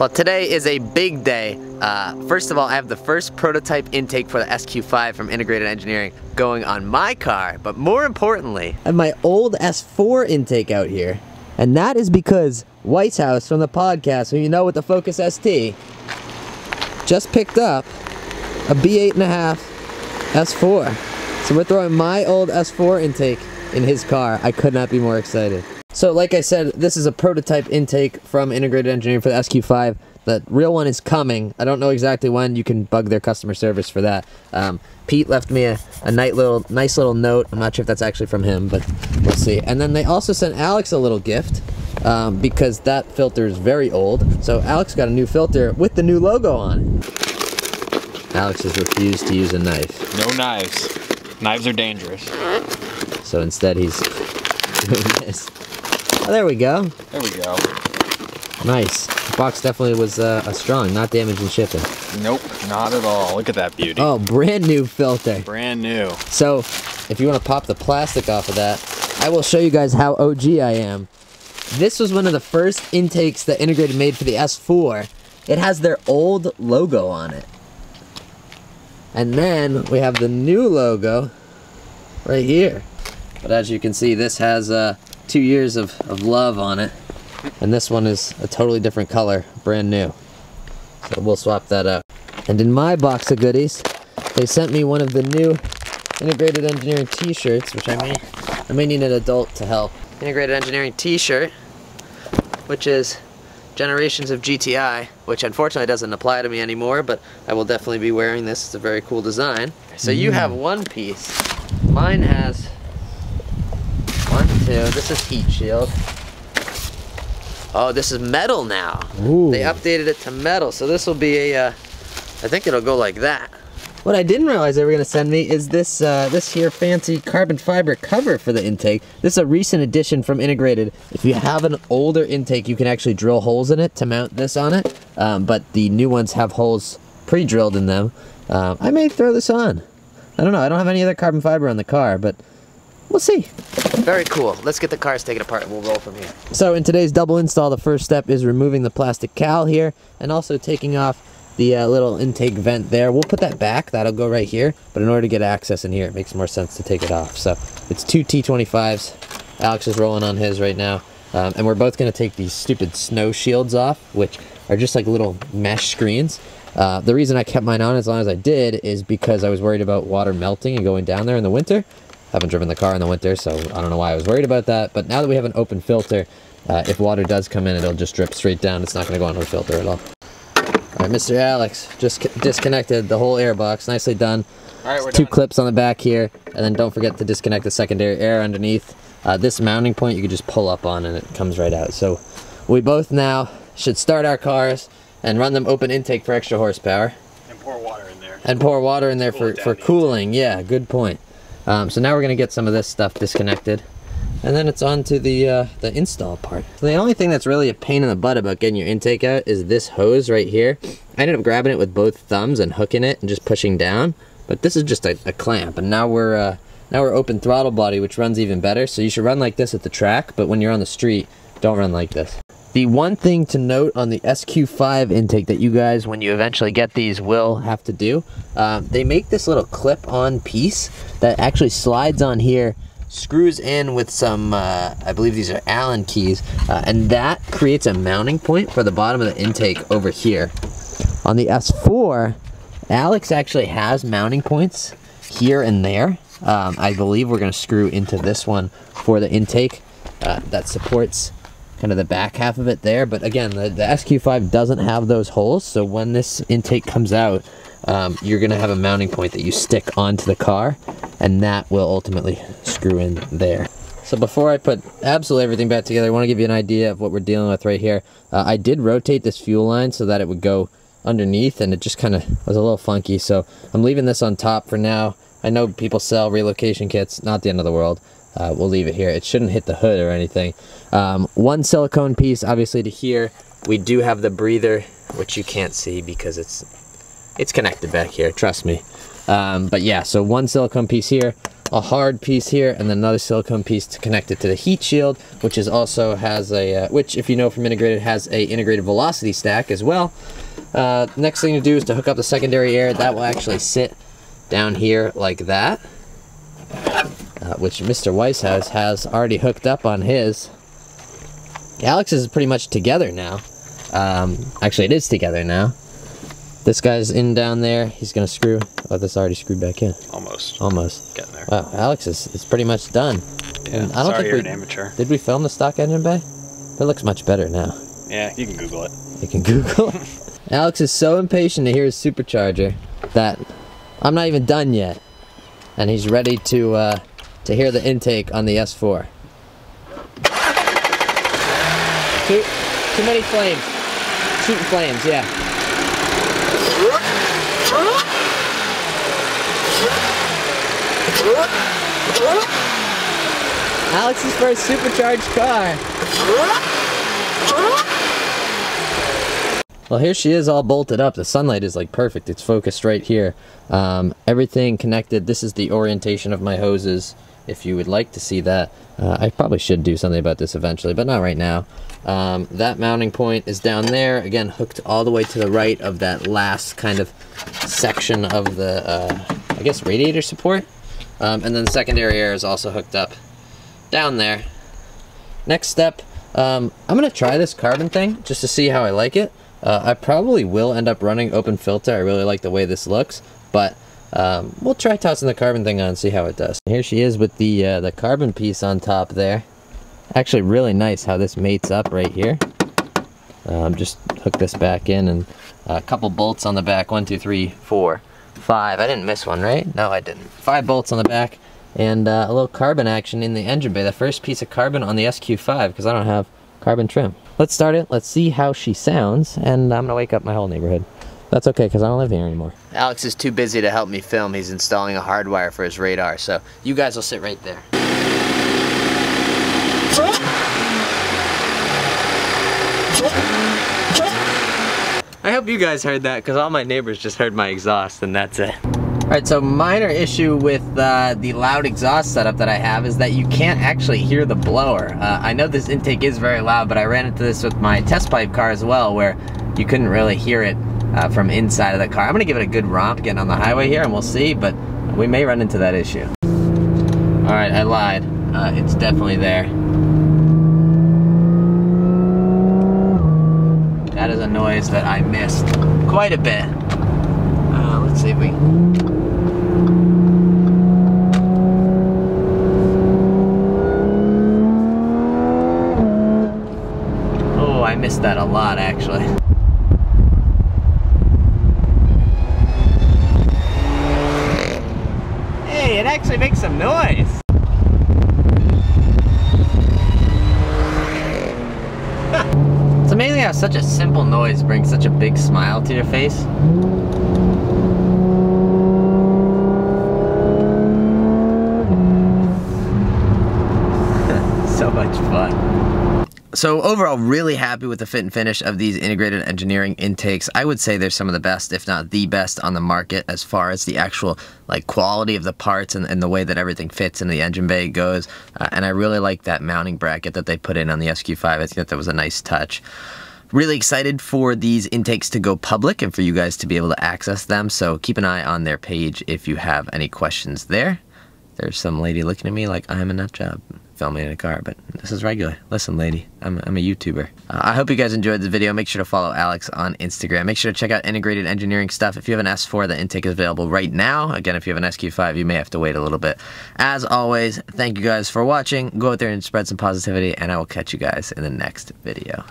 Well, today is a big day. First of all, I have the first prototype intake for the SQ5 from Integrated Engineering going on my car, but more importantly, I have my old S4 intake out here. And that is because Whitehouse from the podcast, who you know with the Focus ST, just picked up a B8.5 S4. So we're throwing my old S4 intake in his car. I could not be more excited. So like I said, this is a prototype intake from Integrated Engineering for the SQ5. The real one is coming. I don't know exactly when. You can bug their customer service for that. Pete left me a nice little note. I'm not sure if that's actually from him, but we'll see. And then they also sent Alex a little gift because that filter is very old. So Alex got a new filter with the new logo on it. Alex has refused to use a knife. No knives. Knives are dangerous. So instead he's doing this. Oh, there we go. There we go. Nice. The box definitely was strong, not damaged in shipping. Nope, not at all. Look at that beauty. Oh, brand new filter. Brand new. So, if you want to pop the plastic off of that, I will show you guys how OG I am. This was one of the first intakes that Integrated made for the S4. It has their old logo on it. And then we have the new logo right here. But as you can see, this has 2 years of love on it. And this one is a totally different color, brand new. So we'll swap that out. And in my box of goodies, they sent me one of the new Integrated Engineering t-shirts, which I may need an adult to help. Integrated Engineering t-shirt, which is Generations of GTI, which unfortunately doesn't apply to me anymore, but I will definitely be wearing this. It's a very cool design. So you have one piece. Mine has one, two. This is heat shield. Oh, this is metal now. Ooh. They updated it to metal, so this will be a, I think it'll go like that. What I didn't realize they were gonna send me is this this here fancy carbon fiber cover for the intake. This is a recent addition from Integrated. If you have an older intake, you can actually drill holes in it to mount this on it, but the new ones have holes pre-drilled in them. I may throw this on. I don't know, I don't have any other carbon fiber on the car, but we'll see. Very cool. Let's get the cars taken apart and we'll roll from here. So in today's double install, the first step is removing the plastic cowl here and also taking off the little intake vent there. We'll put that back. That'll go right here. But in order to get access in here, it makes more sense to take it off. So it's two T25s. Alex is rolling on his right now. And we're both going to take these stupid snow shields off, which are just like little mesh screens. The reason I kept mine on as long as I did is because I was worried about water melting and going down there in the winter. I haven't driven the car in the winter, so I don't know why I was worried about that. But now that we have an open filter, if water does come in, it'll just drip straight down. It's not going to go onto a filter at all. All right, Mr. Alex just disconnected the whole air box. Nicely done. All right, we're done. Two clips on the back here, and then don't forget to disconnect the secondary air underneath. This mounting point you can just pull up on, and it comes right out. So we both now should start our cars and run them open intake for extra horsepower. And pour water in there. And pour water in there for cooling. Yeah, good point. So now we're going to get some of this stuff disconnected, and then it's on to the install part. So the only thing that's really a pain in the butt about getting your intake out is this hose right here. I ended up grabbing it with both thumbs and hooking it and just pushing down, but this is just a clamp, and now we're open throttle body, which runs even better. So you should run like this at the track, but when you're on the street, don't run like this. The one thing to note on the SQ5 intake that you guys, when you eventually get these, will have to do, they make this little clip-on piece that actually slides on here, screws in with some, I believe these are Allen keys, and that creates a mounting point for the bottom of the intake over here. On the S4, Alex actually has mounting points here and there. I believe we're going to screw into this one for the intake that supports kind of the back half of it there, but again, the SQ5 doesn't have those holes, so when this intake comes out, you're gonna have a mounting point that you stick onto the car, and that will ultimately screw in there. So before I put absolutely everything back together, I wanna give you an idea of what we're dealing with right here. I did rotate this fuel line so that it would go underneath, and it just kinda was a little funky, so I'm leaving this on top for now. I know people sell relocation kits, not the end of the world. We'll leave it here. It shouldn't hit the hood or anything. One silicone piece, obviously, to here. We do have the breather, which you can't see because it's connected back here. Trust me. But yeah, so one silicone piece here, a hard piece here, and then another silicone piece to connect it to the heat shield, which is also has a, which if you know from Integrated, has a integrated velocity stack as well. Next thing to do is to hook up the secondary air. That will actually sit down here like that, which Mr. Weisshaus has already hooked up on his. Alex is pretty much together now. Actually, it is together now. This guy's in down there. He's gonna screw. Oh, that's already screwed back in. Almost. Almost. Getting there. Wow, Alex is pretty much done. Yeah. I don't think you're an amateur. Did we film the stock engine bay? That looks much better now. Yeah, you can Google it. You can Google it. Alex is so impatient to hear his supercharger that I'm not even done yet, and he's ready to hear the intake on the S4. Too many flames. Shooting flames. Yeah. Alex's first supercharged car. Well, here she is all bolted up. The sunlight is like perfect. It's focused right here. Everything connected. This is the orientation of my hoses, if you would like to see that. I probably should do something about this eventually, but not right now. That mounting point is down there, again hooked all the way to the right of that last kind of section of the, I guess, radiator support. And then the secondary air is also hooked up down there. Next step, I'm gonna try this carbon thing just to see how I like it. I probably will end up running open filter. I really like the way this looks, but we'll try tossing the carbon thing on and see how it does. Here she is with the carbon piece on top there. Actually really nice how this mates up right here. Just hook this back in, and a couple bolts on the back, 1, 2, 3, 4, 5. I didn't miss one, right? No, I didn't. 5 bolts on the back, and a little carbon action in the engine bay. The first piece of carbon on the SQ5, because I don't have carbon trim. Let's start it, let's see how she sounds, and I'm gonna wake up my whole neighborhood. That's okay, because I don't live here anymore. Alex is too busy to help me film. He's installing a hardwire for his radar, so you guys will sit right there. I hope you guys heard that, because all my neighbors just heard my exhaust, and that's it. Alright, so minor issue with the loud exhaust setup that I have is that you can't actually hear the blower. I know this intake is very loud, but I ran into this with my test pipe car as well, where you couldn't really hear it from inside of the car. I'm gonna give it a good romp again on the highway here, and we'll see, but we may run into that issue. Alright, I lied. It's definitely there. That is a noise that I missed quite a bit. Let's see if we... Oh, I missed that a lot, actually. It actually makes some noise. Huh. It's amazing how such a simple noise brings such a big smile to your face. So much fun. So overall, really happy with the fit and finish of these Integrated Engineering intakes. I would say they're some of the best, if not the best, on the market as far as the actual like quality of the parts and the way that everything fits in the engine bay goes. And I really like that mounting bracket that they put in on the SQ5. I think that was a nice touch. Really excited for these intakes to go public and for you guys to be able to access them. So keep an eye on their page if you have any questions there. There's some lady looking at me like I'm a nut job filming in a car, but this is regular. Listen, lady, I'm a YouTuber. I hope you guys enjoyed the video. Make sure to follow Alex on Instagram. Make sure to check out Integrated Engineering stuff. If you have an S4, the intake is available right now. Again, if you have an SQ5, you may have to wait a little bit. As always, thank you guys for watching. Go out there and spread some positivity, and I will catch you guys in the next video.